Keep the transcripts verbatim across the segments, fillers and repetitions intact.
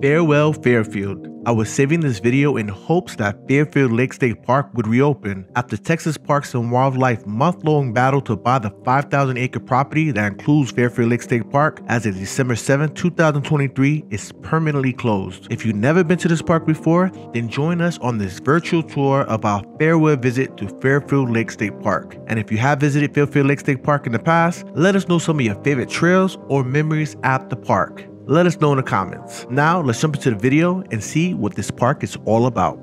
Farewell, Fairfield. I was saving this video in hopes that Fairfield Lake State Park would reopen after Texas Parks and Wildlife month-long battle to buy the five thousand acre property that includes Fairfield Lake State Park as of December seventh, two thousand twenty-three is permanently closed. If you've never been to this park before, then join us on this virtual tour of our farewell visit to Fairfield Lake State Park. And if you have visited Fairfield Lake State Park in the past, let us know some of your favorite trails or memories at the park. Let us know in the comments. Now, let's jump into the video and see what this park is all about.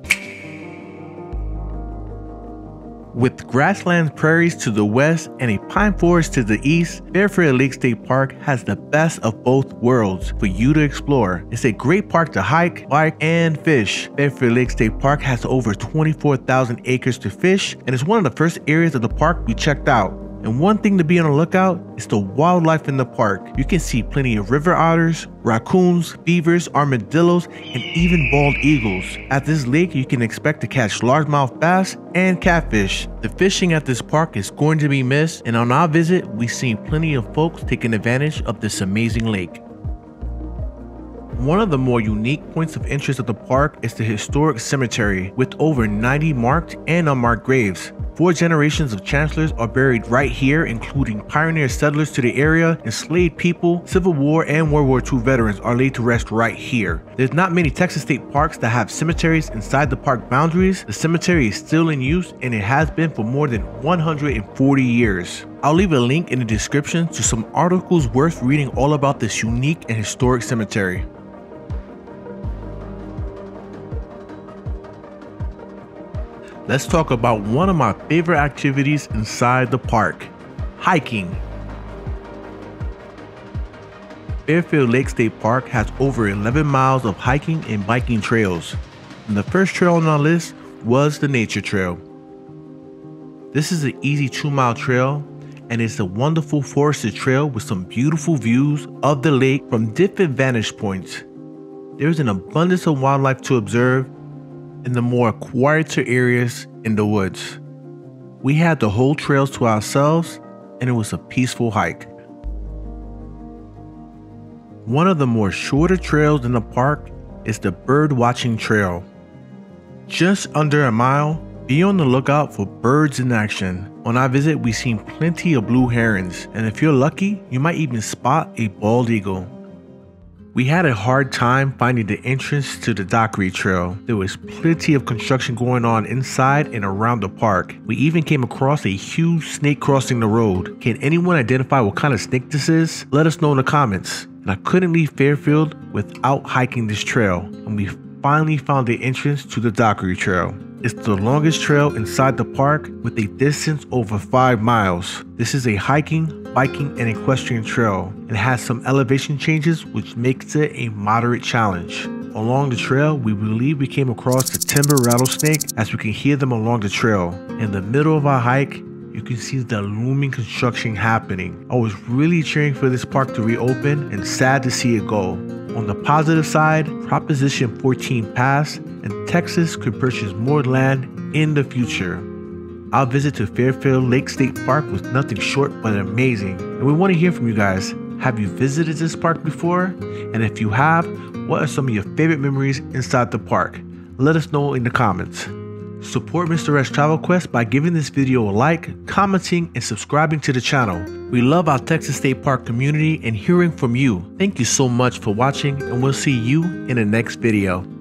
With grasslands, prairies to the west and a pine forest to the east, Fairfield Lake State Park has the best of both worlds for you to explore. It's a great park to hike, bike, and fish. Fairfield Lake State Park has over twenty-four thousand acres to fish and is one of the first areas of the park we checked out. And one thing to be on the lookout is the wildlife in the park. You can see plenty of river otters, raccoons, beavers, armadillos, and even bald eagles. At this lake, you can expect to catch largemouth bass and catfish. The fishing at this park is going to be missed, and on our visit, we've seen plenty of folks taking advantage of this amazing lake. One of the more unique points of interest of the park is the historic cemetery, with over ninety marked and unmarked graves. Four generations of chancellors are buried right here, including pioneer settlers to the area, enslaved people, Civil War and World War Two veterans are laid to rest right here. There's not many Texas state parks that have cemeteries inside the park boundaries. The cemetery is still in use and it has been for more than one hundred forty years. I'll leave a link in the description to some articles worth reading all about this unique and historic cemetery. Let's talk about one of my favorite activities inside the park, hiking. Fairfield Lake State Park has over eleven miles of hiking and biking trails. And the first trail on our list was the Nature Trail. This is an easy two mile trail and it's a wonderful forested trail with some beautiful views of the lake from different vantage points. There's an abundance of wildlife to observe in the more quieter areas in the woods. We had the whole trails to ourselves and it was a peaceful hike. One of the more shorter trails in the park is the bird watching trail. Just under a mile, be on the lookout for birds in action. On our visit, we seen plenty of blue herons, and if you're lucky, you might even spot a bald eagle. We had a hard time finding the entrance to the Dockery Trail. There was plenty of construction going on inside and around the park. We even came across a huge snake crossing the road. Can anyone identify what kind of snake this is? Let us know in the comments. And I couldn't leave Fairfield without hiking this trail. And we finally found the entrance to the Dockery Trail. It's the longest trail inside the park with a distance over five miles. This is a hiking, biking, and equestrian trail and has some elevation changes which makes it a moderate challenge. Along the trail, we believe we came across the timber rattlesnake as we can hear them along the trail. In the middle of our hike, you can see the looming construction happening. I was really cheering for this park to reopen and sad to see it go. On the positive side, Proposition fourteen passed and Texas could purchase more land in the future. Our visit to Fairfield Lake State Park was nothing short but amazing, and we want to hear from you guys. Have you visited this park before? And if you have, what are some of your favorite memories inside the park? Let us know in the comments. Support Mister S Travel Quest by giving this video a like, commenting, and subscribing to the channel. We love our Texas State Park community and hearing from you. Thank you so much for watching, and we'll see you in the next video.